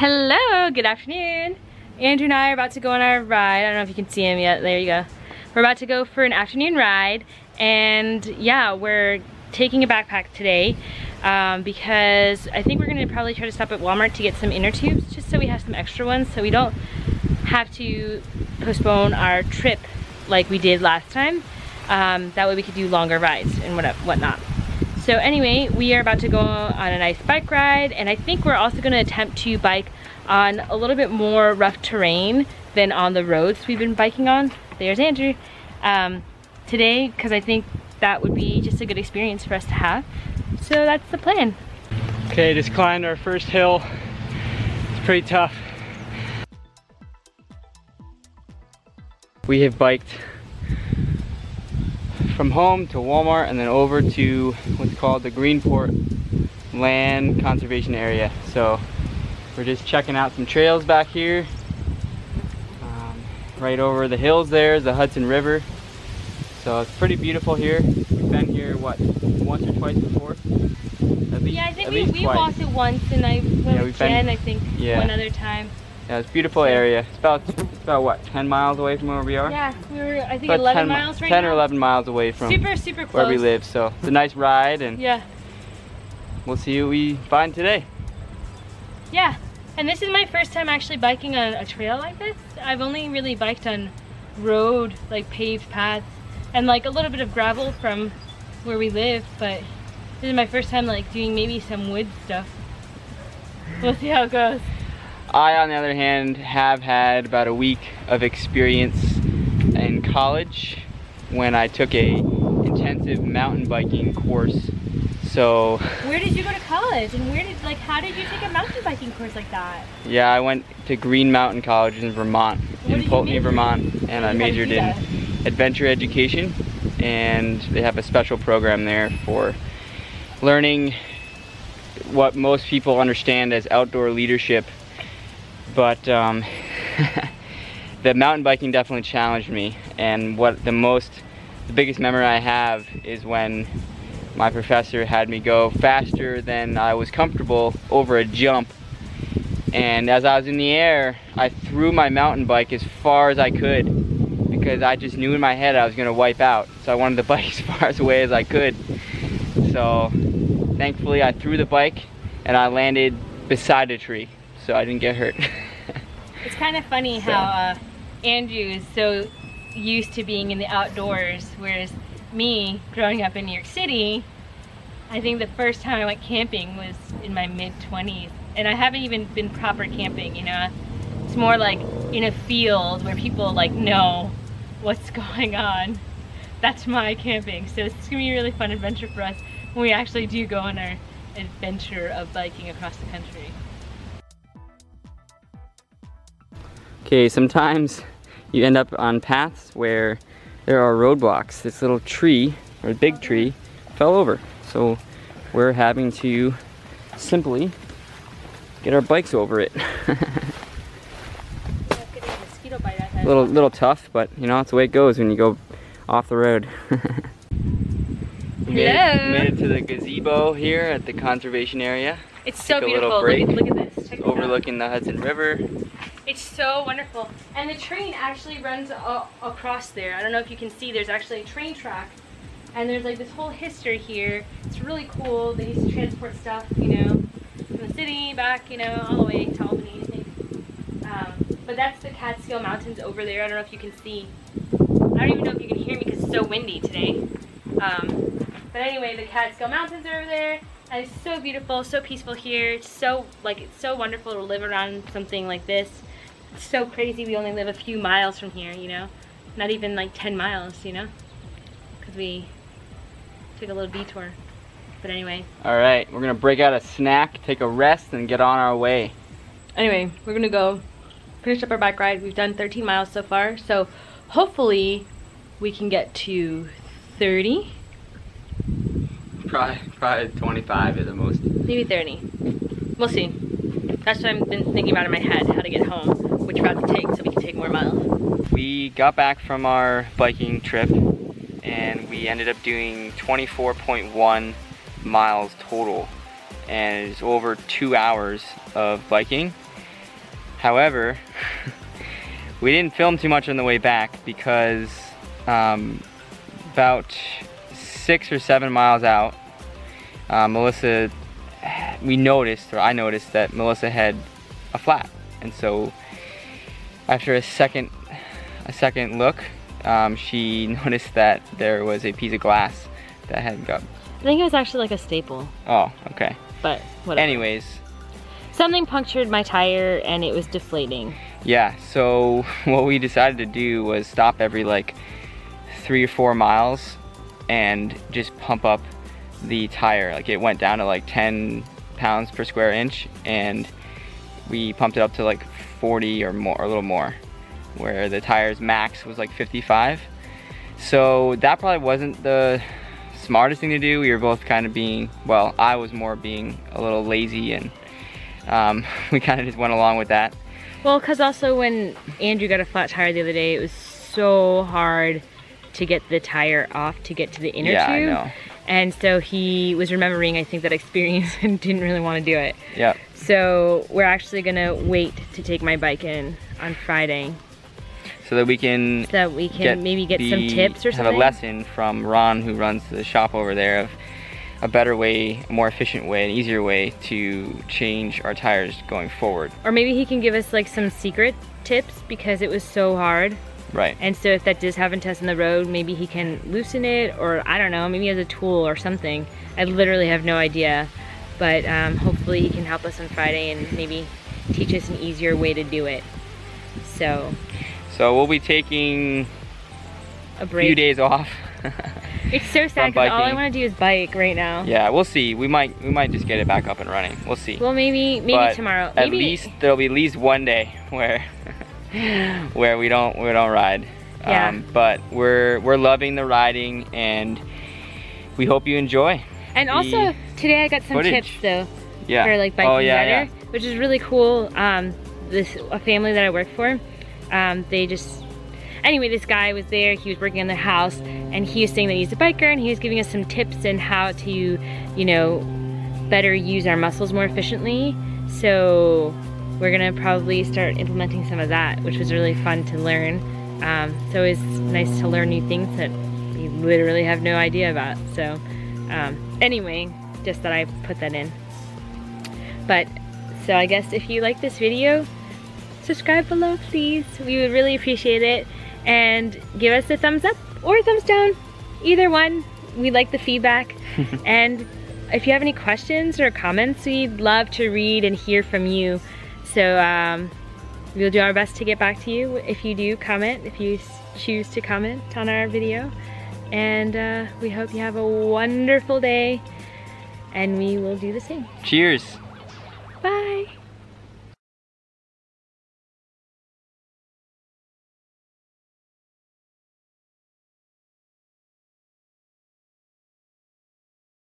Hello, good afternoon. Andrew and I are about to go on our ride. I don't know if you can see him yet, there you go. We're about to go for an afternoon ride, and yeah, we're taking a backpack today because I think we're gonna probably try to stop at Walmart to get some inner tubes just so we have some extra ones so we don't have to postpone our trip like we did last time. That way we could do longer rides and whatnot. So anyway, we are about to go on a nice bike ride, and I think we're also gonna attempt to bike on a little bit more rough terrain than on the roads we've been biking on. There's Andrew today, because I think that would be just a good experience for us to have. So that's the plan. Okay, just climbed our first hill. It's pretty tough. We have biked from home to Walmart and then over to what's called the Greenport Land Conservation Area. So we're just checking out some trails back here. Right over the hills there is the Hudson River. So it's pretty beautiful here. We've been here, what, once or twice before? At least, yeah, I think we walked it once, and I went with Jen, I think, one other time. Yeah, it's a beautiful area. It's about what, 10 miles away from where we are? Yeah, we were, I think, about 11 miles right now. 10 or 11 miles away from super close. Where we live, so it's a nice ride, and yeah, we'll see what we find today. Yeah, and this is my first time actually biking on a trail like this. I've only really biked on road, like paved paths, and like a little bit of gravel from where we live, but this is my first time like doing maybe some wood stuff. We'll see how it goes. I, on the other hand, have had about a week of experience in college when I took an intensive mountain biking course. So where did you go to college, and where did, like, how did you take a mountain biking course like that? Yeah, I went to Green Mountain College in Vermont, in Pulteney, Vermont, and I majored in adventure education, and they have a special program there for learning what most people understand as outdoor leadership. But the mountain biking definitely challenged me, and what the biggest memory I have is when my professor had me go faster than I was comfortable over a jump, and as I was in the air, I threw my mountain bike as far as I could because I just knew in my head I was gonna wipe out, so I wanted the bike as far away as I could. So thankfully I threw the bike and I landed beside a tree, so I didn't get hurt. It's kind of funny how Andrew is so used to being in the outdoors, whereas me, growing up in New York City, I think the first time I went camping was in my mid-20s, and I haven't even been proper camping, you know? It's more like in a field where people like know what's going on. That's my camping, so it's gonna be a really fun adventure for us when we actually do go on our adventure of biking across the country. Okay, sometimes you end up on paths where there are roadblocks. This little tree, or big tree, fell over. So we're having to simply get our bikes over it. Little tough, but you know, that's the way it goes when you go off the road. We made it to the gazebo here at the conservation area. It's so beautiful. Look at this. Check overlooking the Hudson River. It's so wonderful. And the train actually runs across there. I don't know if you can see, there's actually a train track. And there's like this whole history here. It's really cool. They used to transport stuff, you know, from the city back, you know, all the way to Albany, I think. But that's the Catskill Mountains over there. I don't know if you can see. I don't even know if you can hear me because it's so windy today. But anyway, the Catskill Mountains are over there. And it's so beautiful, so peaceful here. It's so, like, it's so wonderful to live around something like this. It's so crazy we only live a few miles from here, you know? Not even like 10 miles, you know? Because we took a little detour. But anyway. Alright, we're gonna break out a snack, take a rest, and get on our way. Anyway, we're gonna go finish up our bike ride. We've done 13 miles so far, so hopefully we can get to 30. Probably 25 at the most. Maybe 30. We'll see. That's what I've been thinking about in my head, how to get home, which route to take so we can take more miles. We got back from our biking trip and we ended up doing 24.1 miles total, and it was over 2 hours of biking, However, we didn't film too much on the way back because about 6 or 7 miles out, I noticed that Melissa had a flat. And so after a second look, she noticed that there was a piece of glass that had got... I think it was actually like a staple. Oh, okay. But whatever. Anyways. Something punctured my tire and it was deflating. Yeah, so what we decided to do was stop every like 3 or 4 miles and just pump up the tire. Like it went down to like 10 pounds per square inch and we pumped it up to like 40 or more, or a little more, where the tire's max was like 55. So that probably wasn't the smartest thing to do. We were both kind of being, well, I was more being a little lazy, and we kind of just went along with that. Well, because also when Andrew got a flat tire the other day, it was so hard to get the tire off to get to the inner tube. I know. And so he was remembering, I think, that experience and didn't really want to do it. Yeah. So we're actually gonna wait to take my bike in on Friday. So that we can maybe get some tips or something. Have a lesson from Ron, who runs the shop over there, of a better way, a more efficient way, an easier way to change our tires going forward. Or maybe he can give us like some secret tips, because it was so hard. Right. And so if that does happen to us on the road, maybe he can loosen it, or I don't know, maybe he has a tool or something. I literally have no idea. But hopefully he can help us on Friday and maybe teach us an easier way to do it. So we'll be taking a break. Few days off. It's so sad because all I want to do is bike right now. Yeah, we'll see. We might just get it back up and running. We'll see. Well, maybe tomorrow. Maybe. At least there'll be at least one day where we don't ride. Yeah. But we're loving the riding, and we hope you enjoy. And also today I got some tips though for like biking better, which is really cool. A family that I work for, this guy was there, he was working on their house, and he was saying that he's a biker, and he was giving us some tips on how to, you know, better use our muscles more efficiently. So we're gonna probably start implementing some of that, which was really fun to learn. So it's nice to learn new things that we literally have no idea about. So anyway, just that I put that in. But so I guess if you like this video, subscribe below, please. We would really appreciate it. And give us a thumbs up or a thumbs down. Either one. We like the feedback. And if you have any questions or comments, we'd love to read and hear from you. So we'll do our best to get back to you if you do comment, if you choose to comment on our video. And we hope you have a wonderful day. And we will do the same. Cheers.